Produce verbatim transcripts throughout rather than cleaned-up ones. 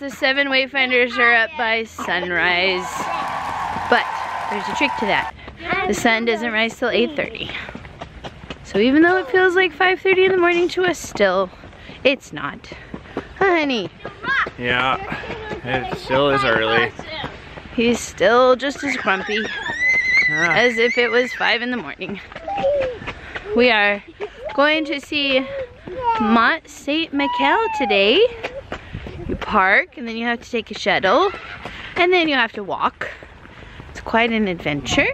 The seven Wayfinders are up by sunrise, but there's a trick to that. The sun doesn't rise till eight thirty. So even though it feels like five thirty in the morning to us still, it's not. Honey. Yeah, it still is early. He's still just as grumpy ah. as if it was five in the morning. We are going to see Mont Saint-Michel today. You park, and then you have to take a shuttle, and then you have to walk. It's quite an adventure.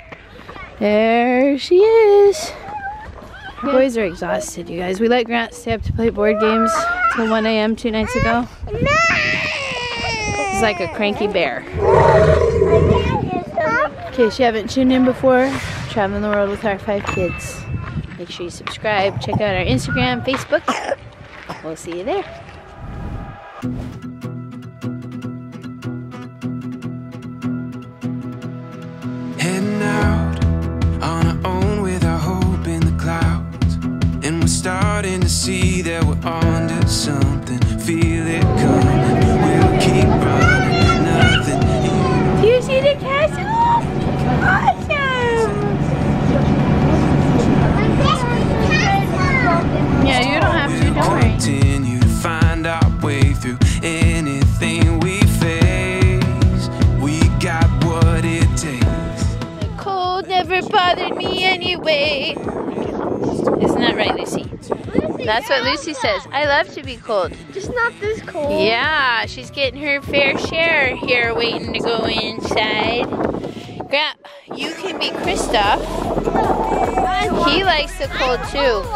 There she is. Our boys are exhausted, you guys. We let Grant stay up to play board games till one A M two nights ago. He's like a cranky bear. In case you haven't tuned in before, traveling the world with our five kids. Make sure you subscribe, check out our Instagram, Facebook. We'll see you there. Heading out on our own with our hope in the clouds, and we're starting to see that we're onto something. Feel it coming, we'll keep running, nothing. Do you see the castle? Awesome! Yeah, you don't have to, don't worry. Find our way through anything we face. We got what it takes. The cold never bothered me anyway. Isn't that right, Lucy? Lucy That's what Lucy says. I love to be cold. Just not this cold. Yeah, she's getting her fair share here waiting to go inside. Grant, you can be Kristoff. He likes the cold too.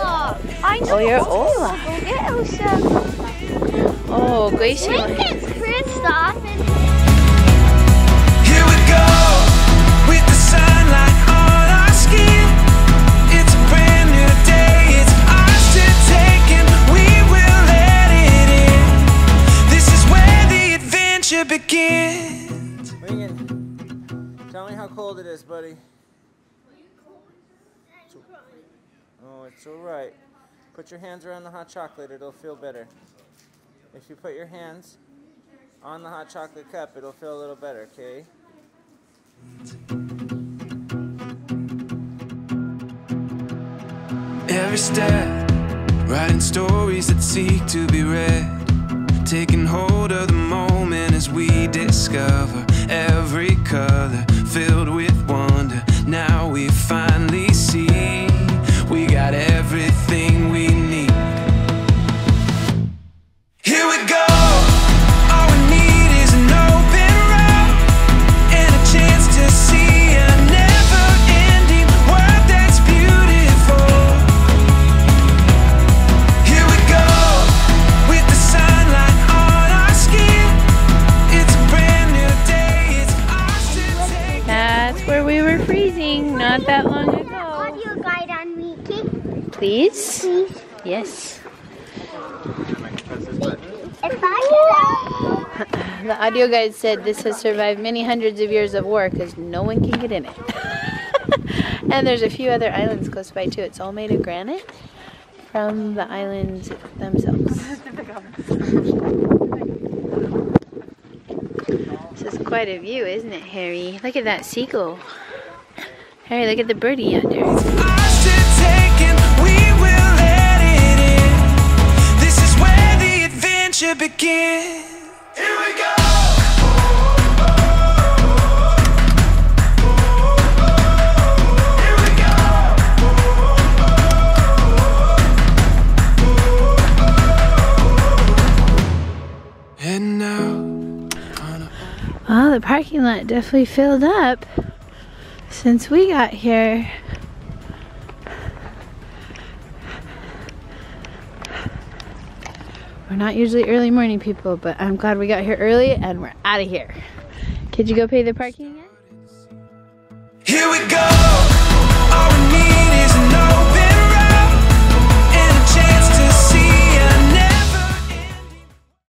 I know. Oh, you're Olaf. Go get Elsa. Oh, Grace. Look at Kristoff. Here we go, with the sunlight on our skin. It's a brand new day, it's ours to take, and we will let it in. This is where the adventure begins. Regan, tell me how cold it is, buddy. Oh, it's alright. Put your hands around the hot chocolate, it'll feel better. If you put your hands on the hot chocolate cup, it'll feel a little better, okay? Every step, writing stories that seek to be read, taking hold of the moment as we discover every color filled with wonder. Now we finally see we got everything we need. Here we go! All we need is an open road and a chance to see a never-ending world that's beautiful. Here we go, with the sunlight on our skin. It's a brand new day, it's ours to take. That's where we were freezing not that long ago. Audio guide on Wiki. Please? Please? Yes. The audio guide said this has survived many hundreds of years of war because no one can get in it. And there's a few other islands close by too. It's all made of granite from the islands themselves. This is quite a view, isn't it, Harry? Look at that seagull. Harry, look at the birdie out there. Begin. Here we go. Well, the parking lot definitely filled up since we got here. We're not usually early morning people, but I'm glad we got here early and we're out of here. Could you go pay the parking again? Here we go!